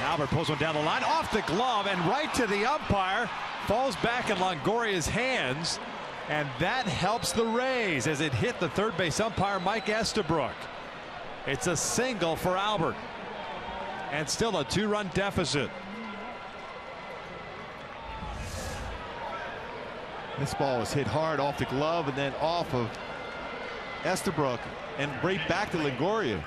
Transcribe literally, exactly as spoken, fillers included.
Albert pulls one down the line, off the glove and right to the umpire. Falls back in Longoria's hands, and that helps the Rays as it hit the third base umpire, Mike Estabrook. It's a single for Albert, and still a two-run deficit. This ball was hit hard off the glove and then off of Estabrook and right back to Longoria.